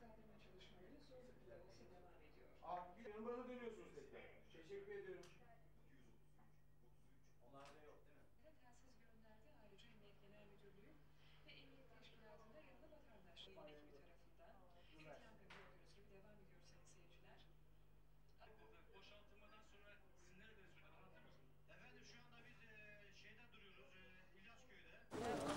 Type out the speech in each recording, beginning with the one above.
seslendirme çalışmaları son hızlarıyla devam ediyor. Abi, bana dönüyorsunuz tekrar. Teşekkür ediyorum. Onlarda yok değil mi? Telsiz gönderdi ayrıca Emniyet Genel Müdürlüğü ve Emniyet Teşkilatı'nda yanında vatandaş ekibi tarafından. İlk yangın gördüğünüz gibi devam ediyor sayın seyirciler. Boşaltılmadan sonra siz neredesiniz? Anlatır mısınız? Efendim şu anda biz şeyde duruyoruz, İlyas Köy'de. Şuna bak,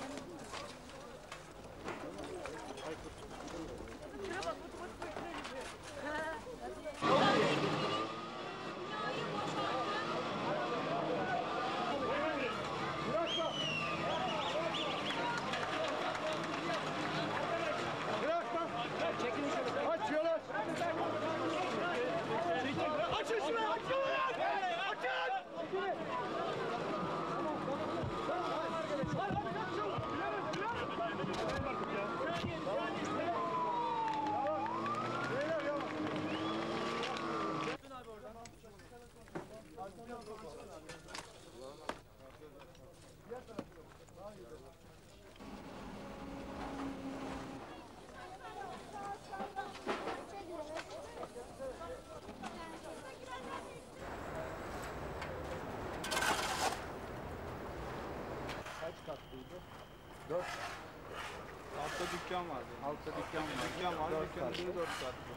Kaç katlıydı? 4. Altta dükkan vardı. Dükkanı 4 katlı.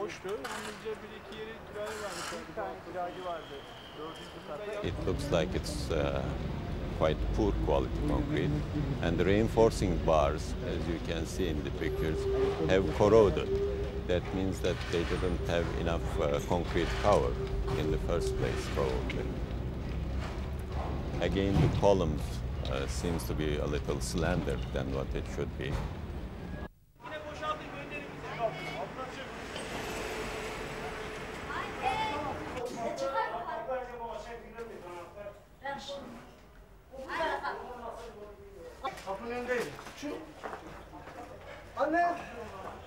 Boştu. Yalnızca bir iki yeri kiraya vermişlerdi. Bir tane kiracı vardı. 4. It looks like it's quite poor quality concrete, and the reinforcing bars, as you can see in the pictures, have corroded. That means that they didn't have enough concrete cover in the first place, probably. Again, the columns seems to be a little slandered than what it should be. Kapının önündeyim. Anne!